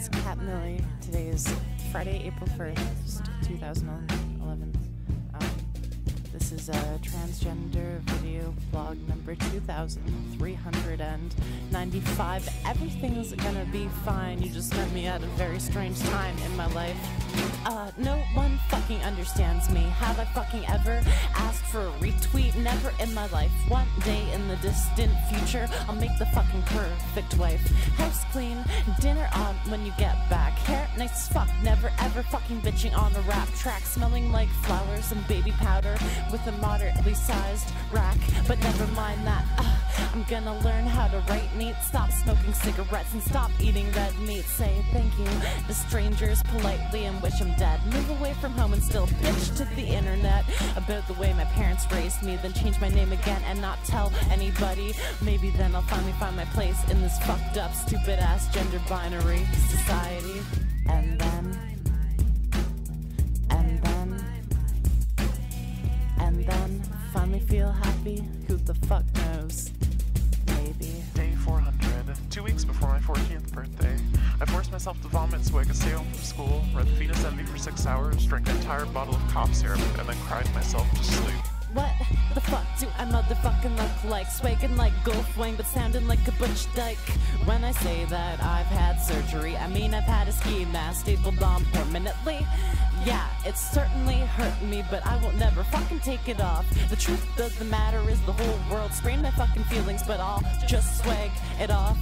It's Cat Millie. Today is Friday, April 1st, 2011. This is a transgender video blog number 2395. Everything's gonna be fine. You just met me at a very strange time in my life. No one fucking understands me. Have I fucking ever asked for a retweet? Never in my life. One day in the distant future, I'll make the fucking perfect wife. House clean, dinner on when you get back. Hair nice as fuck, never ever fucking bitching on a rap track. Smelling like flowers and baby powder with a moderately sized rack. But never mind that. I'm gonna learn how to write neat. Stop smoking cigarettes and stop eating red meat. Say thank you to strangers politely and wish I'm dead. Move away from home and still bitch to the internet about the way my parents raised me. Then change my name again and not tell anybody. Maybe then I'll finally find my place in this fucked up, stupid ass gender binary society. And then finally feel happy. Who the fuck knows? Maybe. Day 400, 2 weeks before my 14th birthday. I forced myself to vomit so I could stay home from school, read Venus Envy for 6 hours, drank an entire bottle of cough syrup, and then cried myself to sleep. What the fuck do I motherfucking look like? Swagging like Golf Wang, but sounding like a butch dyke. When I say that I've had surgery, I mean I've had a ski mask stapled on permanently. Yeah, it's certainly hurting me, but I won't never fucking take it off. The truth of the matter is the whole world sprained my fucking feelings, but I'll just swag it off.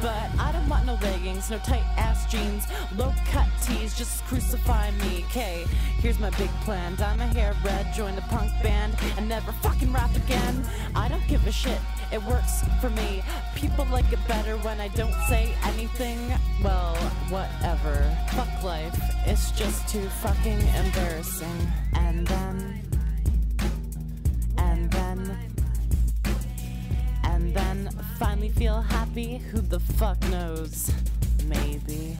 But I don't want no leggings, no tight ass jeans, low cut tees, just crucify me. Okay, here's my big plan. Dye my hair red, join the punk band, and never fucking rap again. I don't give a shit, it works for me. People like it better when I don't say anything. Well, whatever, fuck life, it's just too fucking embarrassing. And then finally feel happy. Who the fuck knows? Maybe.